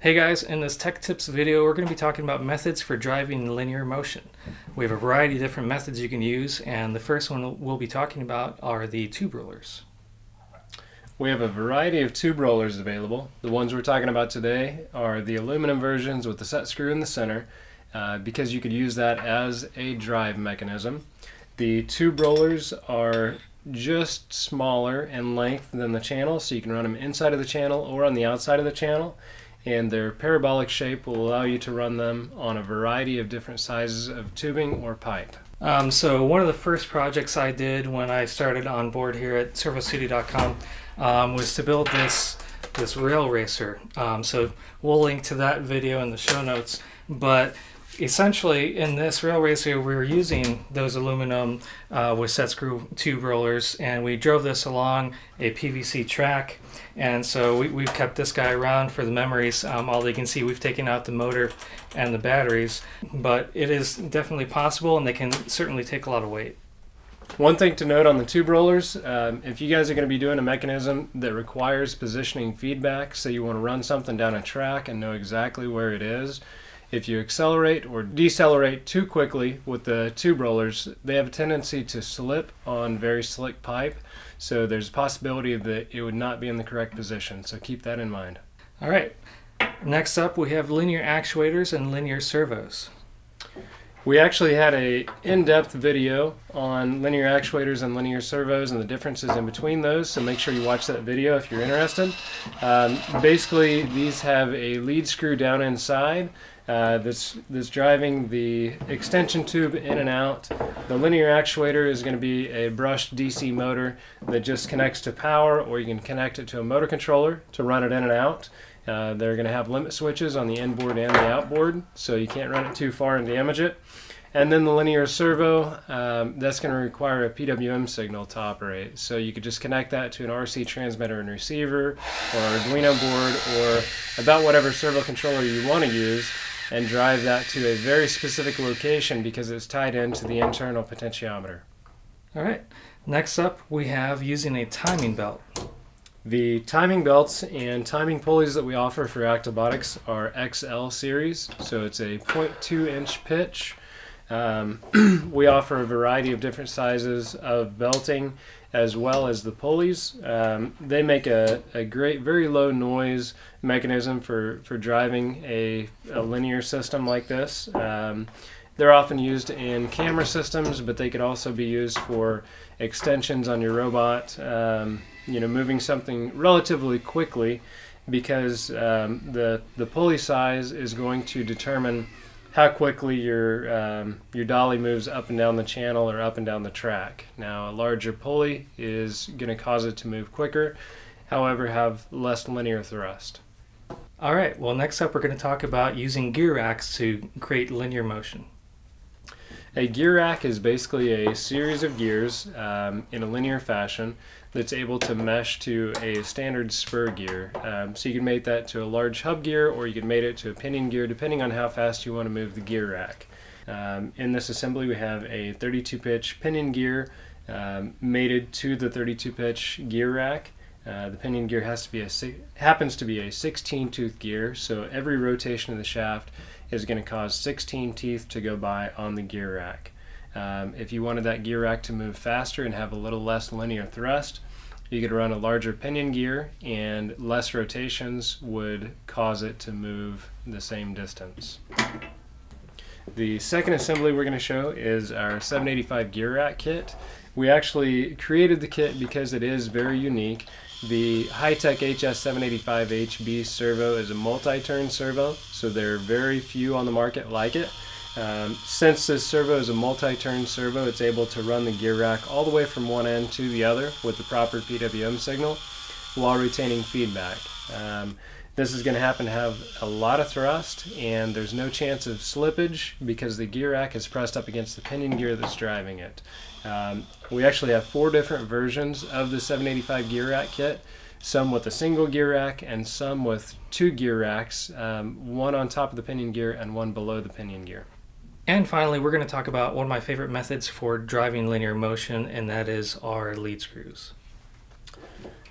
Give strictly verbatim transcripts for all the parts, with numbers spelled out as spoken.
Hey guys, in this Tech Tips video we're going to be talking about methods for driving linear motion. We have a variety of different methods you can use, and the first one we'll be talking about are the tube rollers. We have a variety of tube rollers available. The ones we're talking about today are the aluminum versions with the set screw in the center, uh, because you could use that as a drive mechanism. The tube rollers are just smaller in length than the channel, so you can run them inside of the channel or on the outside of the channel. And their parabolic shape will allow you to run them on a variety of different sizes of tubing or pipe. Um, so one of the first projects I did when I started on board here at Servo City dot com um, was to build this, this rail racer. Um, so we'll link to that video in the show notes. But essentially in this rail racer we were using those aluminum uh, with set screw tube rollers, and we drove this along a P V C track, and so we, we've kept this guy around for the memories. Um, although you can see we've taken out the motor and the batteries, but it is definitely possible and they can certainly take a lot of weight. One thing to note on the tube rollers, um, if you guys are going to be doing a mechanism that requires positioning feedback, so you want to run something down a track and know exactly where it is, if you accelerate or decelerate too quickly with the tube rollers, they have a tendency to slip on very slick pipe, so there's a possibility that it would not be in the correct position, so keep that in mind. All right, next up we have linear actuators and linear servos. We actually had an in-depth video on linear actuators and linear servos and the differences in between those, so make sure you watch that video if you're interested. Um, basically, these have a lead screw down inside uh, that's, that's driving the extension tube in and out. The linear actuator is going to be a brushed D C motor that just connects to power, or you can connect it to a motor controller to run it in and out. Uh, they're going to have limit switches on the inboard and the outboard, so you can't run it too far and damage it. And then the linear servo, um, that's going to require a P W M signal to operate. So you could just connect that to an R C transmitter and receiver, or an Arduino board, or about whatever servo controller you want to use, and drive that to a very specific location because it's tied into the internal potentiometer. All right, next up we have using a timing belt. The timing belts and timing pulleys that we offer for Actobotics are X L series, so it's a zero point two inch pitch. Um, we offer a variety of different sizes of belting as well as the pulleys. Um, they make a, a great, very low noise mechanism for, for driving a, a linear system like this. Um, They're often used in camera systems, but they could also be used for extensions on your robot, um, you know, moving something relatively quickly, because um, the, the pulley size is going to determine how quickly your, um, your dolly moves up and down the channel or up and down the track. Now, a larger pulley is going to cause it to move quicker, however, have less linear thrust. All right, well, next up we're going to talk about using gear racks to create linear motion. A gear rack is basically a series of gears um, in a linear fashion that's able to mesh to a standard spur gear. Um, so you can mate that to a large hub gear, or you can mate it to a pinion gear, depending on how fast you want to move the gear rack. Um, in this assembly we have a thirty-two pitch pinion gear um, mated to the thirty-two pitch gear rack. Uh, the pinion gear has to be a, happens to be a sixteen tooth gear, so every rotation of the shaft is going to cause sixteen teeth to go by on the gear rack. Um, if you wanted that gear rack to move faster and have a little less linear thrust, you could run a larger pinion gear, and less rotations would cause it to move the same distance. The second assembly we're going to show is our seven eighty-five gear rack kit. We actually created the kit because it is very unique. The high-tech H S seven eighty-five H B servo is a multi-turn servo, so there are very few on the market like it. Um, since this servo is a multi-turn servo, it's able to run the gear rack all the way from one end to the other with the proper P W M signal while retaining feedback. Um, this is going to happen to have a lot of thrust, and there's no chance of slippage because the gear rack is pressed up against the pinion gear that's driving it. Um, we actually have four different versions of the seven eighty-five gear rack kit, some with a single gear rack and some with two gear racks, um, one on top of the pinion gear and one below the pinion gear. And finally, we're going to talk about one of my favorite methods for driving linear motion, and that is our lead screws.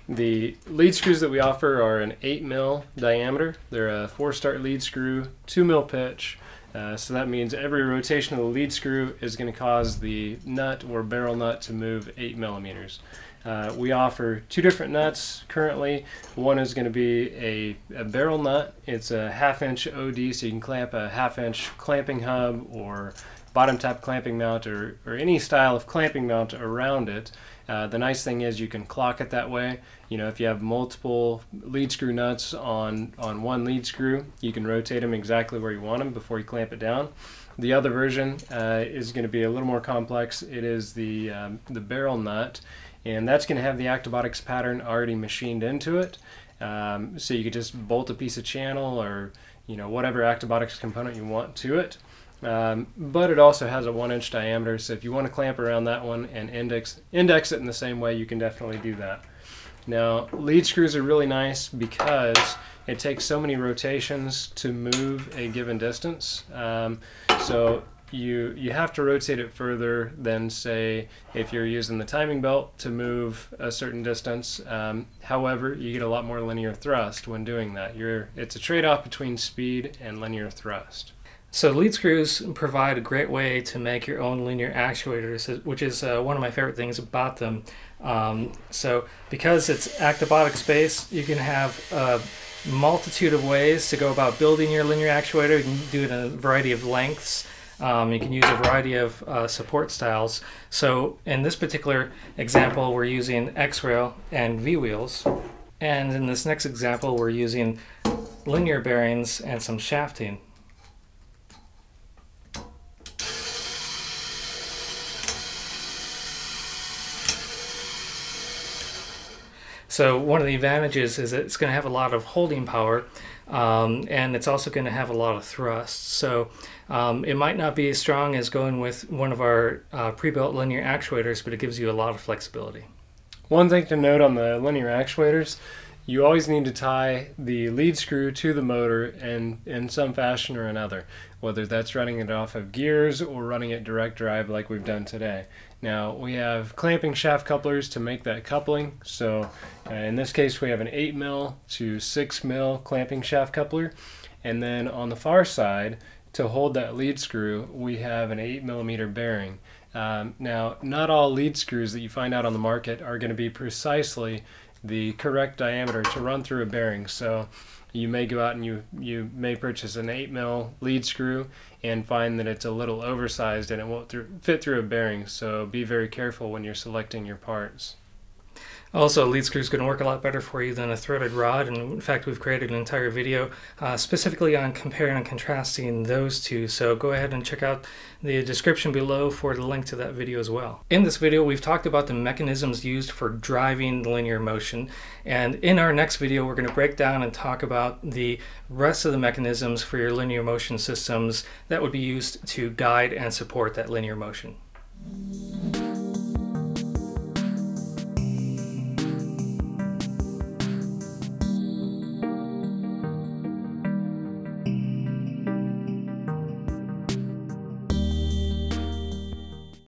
The lead screws that we offer are an eight mil diameter. They're a four-start lead screw, two mil pitch. Uh, so that means every rotation of the lead screw is going to cause the nut or barrel nut to move eight millimeters. Uh, we offer two different nuts currently. One is going to be a, a barrel nut. It's a half inch O D, so you can clamp a half inch clamping hub or bottom top clamping mount or, or any style of clamping mount around it. Uh, the nice thing is you can clock it that way. You know, if you have multiple lead screw nuts on, on one lead screw, you can rotate them exactly where you want them before you clamp it down. The other version uh, is going to be a little more complex. It is the, um, the barrel nut, and that's going to have the Actobotics pattern already machined into it. Um, so you could just bolt a piece of channel or, you know, whatever Actobotics component you want to it. Um, but it also has a one inch diameter, so if you want to clamp around that one and index index it in the same way, you can definitely do that. Now, lead screws are really nice because it takes so many rotations to move a given distance. Um, so you you have to rotate it further than, say, if you're using the timing belt to move a certain distance. Um, however, you get a lot more linear thrust when doing that. You're it's a trade-off between speed and linear thrust. So lead screws provide a great way to make your own linear actuators, which is uh, one of my favorite things about them. Um, so because it's Actobotics based, you can have a multitude of ways to go about building your linear actuator. You can do it in a variety of lengths. Um, you can use a variety of uh, support styles. So in this particular example, we're using X-Rail and V-wheels. And in this next example, we're using linear bearings and some shafting. So one of the advantages is that it's going to have a lot of holding power, um, and it's also going to have a lot of thrust. So um, it might not be as strong as going with one of our uh, pre-built linear actuators, but it gives you a lot of flexibility. One thing to note on the linear actuators, you always need to tie the lead screw to the motor and in some fashion or another, whether that's running it off of gears or running it direct drive like we've done today. Now, we have clamping shaft couplers to make that coupling. So uh, in this case, we have an eight mil to six mil clamping shaft coupler. And then on the far side, to hold that lead screw, we have an eight millimeter bearing. Um, now, not all lead screws that you find out on the market are going to be precisely the correct diameter to run through a bearing. So you may go out and you, you may purchase an eight mil lead screw and find that it's a little oversized and it won't th- fit through a bearing. So be very careful when you're selecting your parts. Also, a lead screw is going to work a lot better for you than a threaded rod, and in fact we've created an entire video uh, specifically on comparing and contrasting those two, so go ahead and check out the description below for the link to that video as well. In this video we've talked about the mechanisms used for driving linear motion, and in our next video we're going to break down and talk about the rest of the mechanisms for your linear motion systems that would be used to guide and support that linear motion.